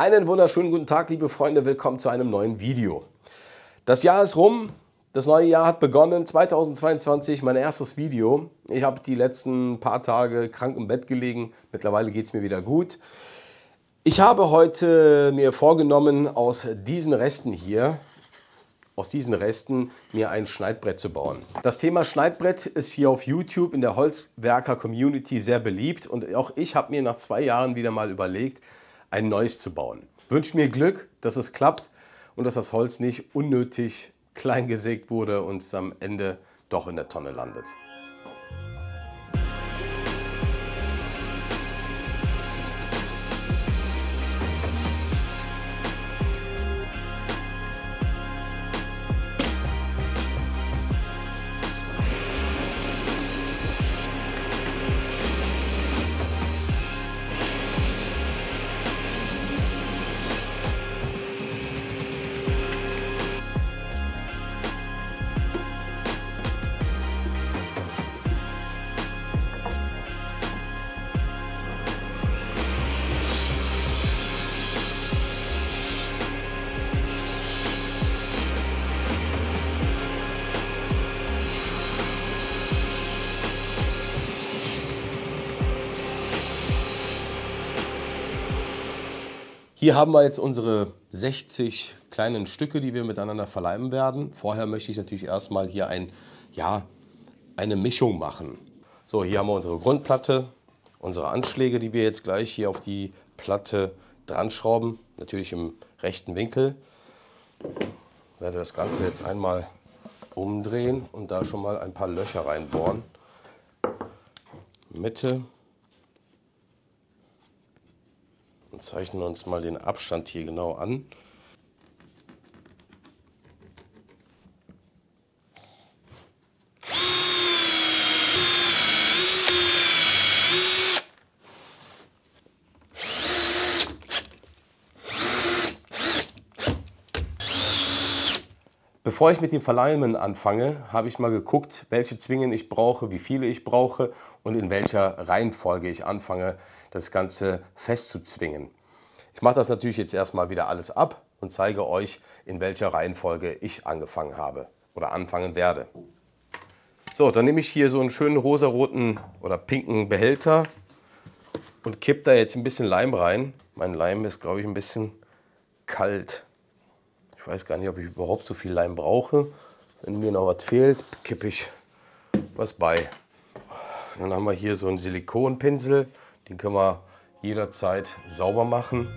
Einen wunderschönen guten Tag, liebe Freunde, willkommen zu einem neuen Video. Das Jahr ist rum, das neue Jahr hat begonnen, 2022, mein erstes Video. Ich habe die letzten paar Tage krank im Bett gelegen, mittlerweile geht es mir wieder gut. Ich habe heute mir vorgenommen, aus diesen Resten mir ein Schneidbrett zu bauen. Das Thema Schneidbrett ist hier auf YouTube in der Holzwerker-Community sehr beliebt und auch ich habe mir nach 2 Jahren wieder mal überlegt, ein neues zu bauen. Wünsche mir Glück, dass es klappt und dass das Holz nicht unnötig klein gesägt wurde und es am Ende doch in der Tonne landet. Hier haben wir jetzt unsere 60 kleinen Stücke, die wir miteinander verleimen werden. Vorher möchte ich natürlich erstmal hier eine Mischung machen. So, hier haben wir unsere Grundplatte, unsere Anschläge, die wir jetzt gleich hier auf die Platte dran schrauben. Natürlich im rechten Winkel. Ich werde das Ganze jetzt einmal umdrehen und da schon mal ein paar Löcher reinbohren. Mitte. Zeichnen wir uns mal den Abstand hier genau an. Bevor ich mit dem Verleimen anfange, habe ich mal geguckt, welche Zwingen ich brauche, wie viele ich brauche und in welcher Reihenfolge ich anfange, das Ganze festzuzwingen. Ich mache das natürlich jetzt erstmal wieder alles ab und zeige euch, in welcher Reihenfolge ich angefangen habe oder anfangen werde. So, dann nehme ich hier so einen schönen rosaroten oder pinken Behälter und kippe da jetzt ein bisschen Leim rein. Mein Leim ist, glaube ich, ein bisschen kalt. Ich weiß gar nicht, ob ich überhaupt so viel Leim brauche. Wenn mir noch was fehlt, kippe ich was bei. Dann haben wir hier so einen Silikonpinsel. Den können wir jederzeit sauber machen.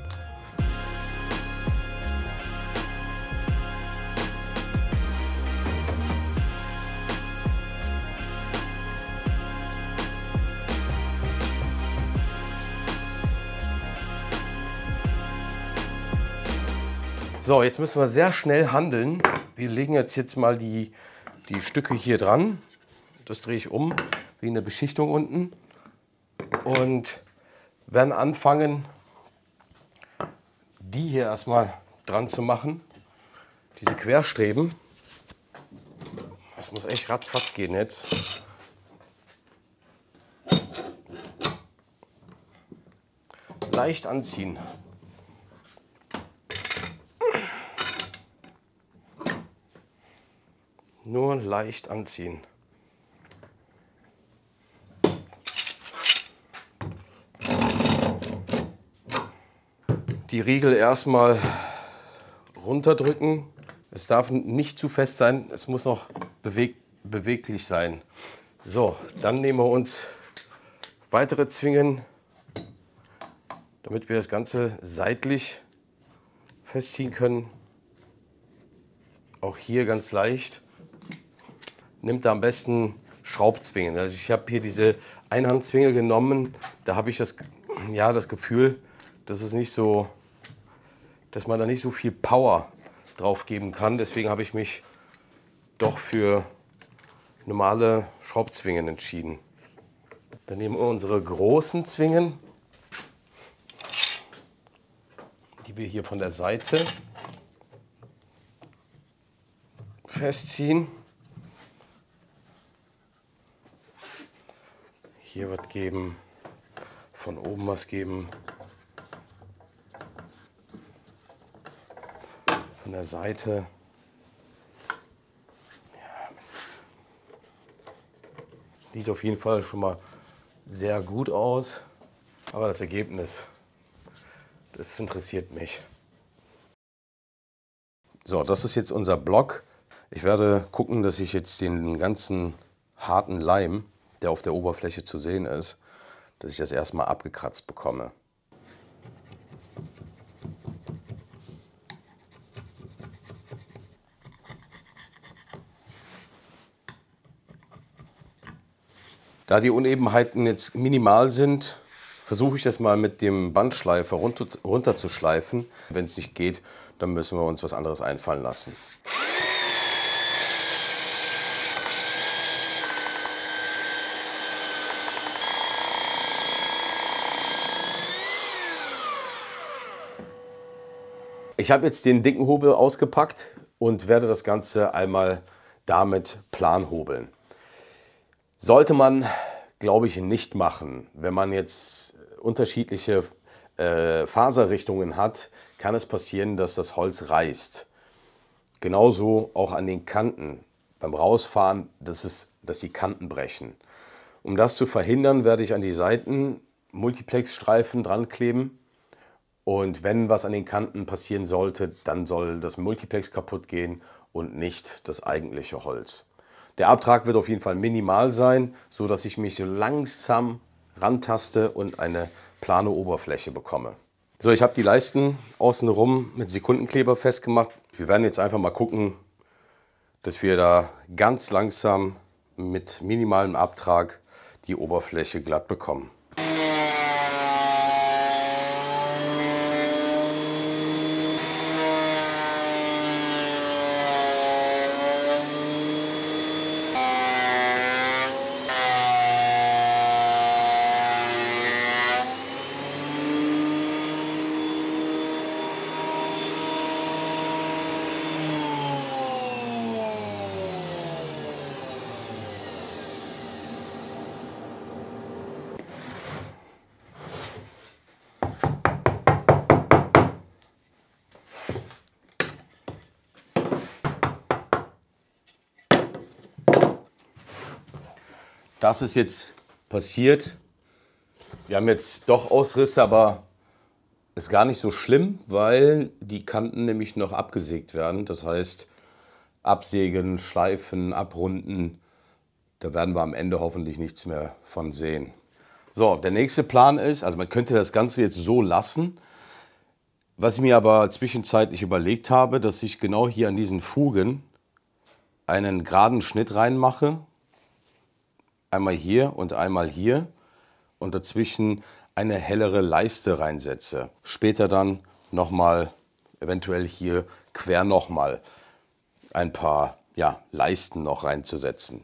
So, jetzt müssen wir sehr schnell handeln. Wir legen jetzt mal die Stücke hier dran. Das drehe ich um, wie eine Beschichtung unten. Und werden anfangen, die hier erstmal dran zu machen. Diese Querstreben. Das muss echt ratzfatz gehen jetzt. Leicht anziehen. Nur leicht anziehen. Die Riegel erstmal runterdrücken. Es darf nicht zu fest sein, es muss noch beweglich sein. So, dann nehmen wir uns weitere Zwingen, damit wir das Ganze seitlich festziehen können. Auch hier ganz leicht. Nimmt da am besten Schraubzwingen. Also ich habe hier diese Einhandzwinge genommen. Da habe ich das Gefühl, dass es nicht so, dass man da nicht so viel Power drauf geben kann. Deswegen habe ich mich doch für normale Schraubzwingen entschieden. Dann nehmen wir unsere großen Zwingen, die wir hier von der Seite festziehen. Hier was geben, von oben was geben. an der Seite. Sieht auf jeden Fall schon mal sehr gut aus, aber das Ergebnis, das interessiert mich. So, das ist jetzt unser Block. Ich werde gucken, dass ich jetzt den ganzen harten Leim, der auf der Oberfläche zu sehen ist, dass ich das erstmal abgekratzt bekomme. Da die Unebenheiten jetzt minimal sind, versuche ich das mal mit dem Bandschleifer runterzuschleifen. Wenn es nicht geht, dann müssen wir uns was anderes einfallen lassen. Ich habe jetzt den dicken Hobel ausgepackt und werde das Ganze einmal damit plan hobeln. Sollte man, glaube ich, nicht machen. Wenn man jetzt unterschiedliche Faserrichtungen hat, kann es passieren, dass das Holz reißt. Genauso auch an den Kanten. Beim Rausfahren, dass die Kanten brechen. Um das zu verhindern, werde ich an die Seiten Multiplexstreifen dran kleben. Und wenn was an den Kanten passieren sollte, dann soll das Multiplex kaputt gehen und nicht das eigentliche Holz. Der Abtrag wird auf jeden Fall minimal sein, so dass ich mich so langsam rantaste und eine plane Oberfläche bekomme. So, ich habe die Leisten außenrum mit Sekundenkleber festgemacht. Wir werden jetzt einfach mal gucken, dass wir da ganz langsam mit minimalem Abtrag die Oberfläche glatt bekommen. Das ist jetzt passiert. Wir haben jetzt doch Ausrisse, aber ist gar nicht so schlimm, weil die Kanten nämlich noch abgesägt werden. Das heißt, absägen, schleifen, abrunden. Da werden wir am Ende hoffentlich nichts mehr von sehen. So, der nächste Plan ist, also man könnte das Ganze jetzt so lassen. Was ich mir aber zwischenzeitlich überlegt habe, dass ich genau hier an diesen Fugen einen geraden Schnitt reinmache. Einmal hier und einmal hier und dazwischen eine hellere Leiste reinsetze. Später dann nochmal, eventuell hier quer nochmal ein paar Leisten noch reinzusetzen.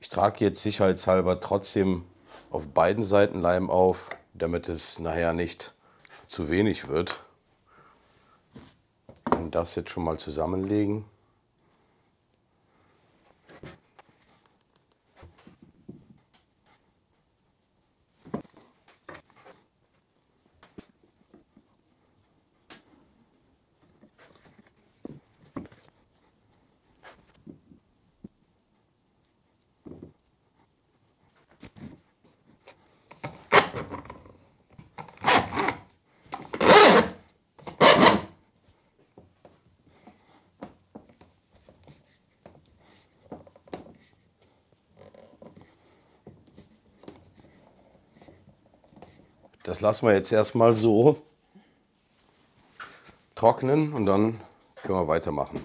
Ich trage jetzt sicherheitshalber trotzdem auf beiden Seiten Leim auf, damit es nachher nicht zu wenig wird. Und das jetzt schon mal zusammenlegen. Das lassen wir jetzt erstmal so trocknen und dann können wir weitermachen.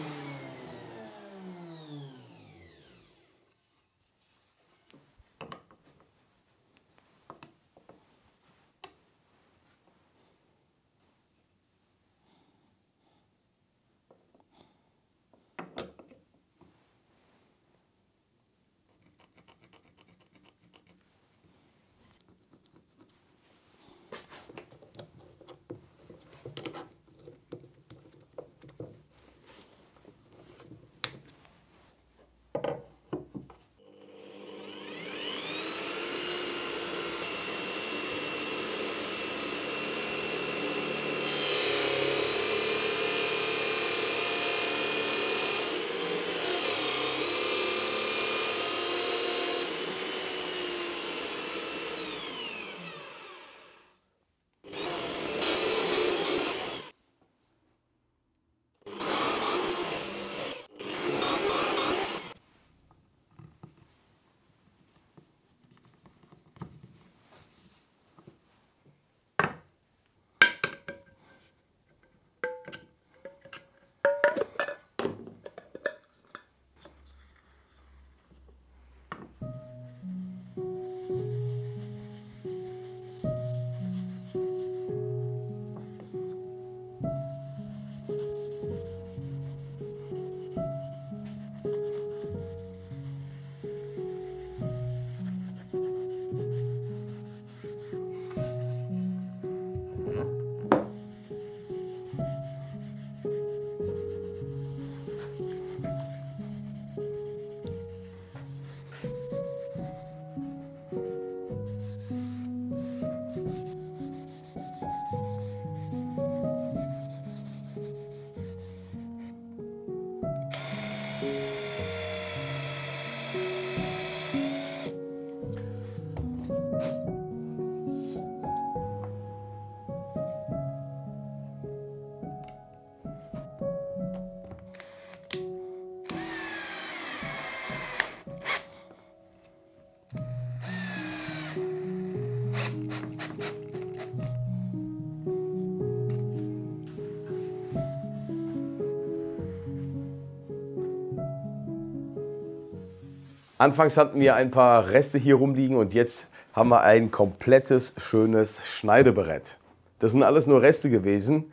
Anfangs hatten wir ein paar Reste hier rumliegen und jetzt haben wir ein komplettes, schönes Schneidebrett. Das sind alles nur Reste gewesen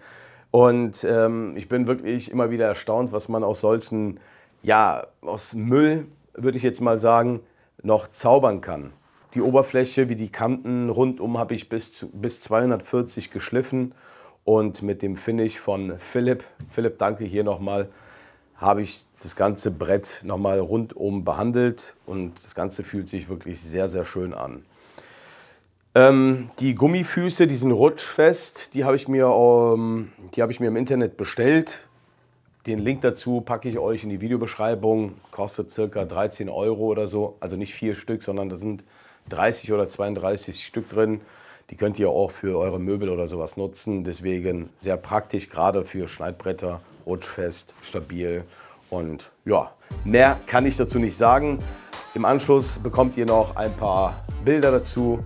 und ich bin wirklich immer wieder erstaunt, was man aus solchen, ja, aus Müll, würde ich jetzt mal sagen, noch zaubern kann. Die Oberfläche wie die Kanten rundum habe ich bis 240 geschliffen und mit dem Finish von Philipp, danke hier nochmal, habe ich das ganze Brett nochmal rundum behandelt und das Ganze fühlt sich wirklich sehr, sehr schön an. Die Gummifüße, die sind rutschfest, die habe ich mir im Internet bestellt. Den Link dazu packe ich euch in die Videobeschreibung, kostet ca. 13 € oder so, also nicht 4 Stück, sondern da sind 30 oder 32 Stück drin. Die könnt ihr auch für eure Möbel oder sowas nutzen, deswegen sehr praktisch, gerade für Schneidbretter, rutschfest, stabil und ja, mehr kann ich dazu nicht sagen. Im Anschluss bekommt ihr noch ein paar Bilder dazu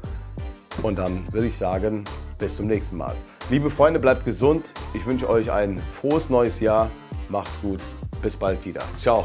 und dann würde ich sagen, bis zum nächsten Mal. Liebe Freunde, bleibt gesund, ich wünsche euch ein frohes neues Jahr, macht's gut, bis bald wieder, ciao.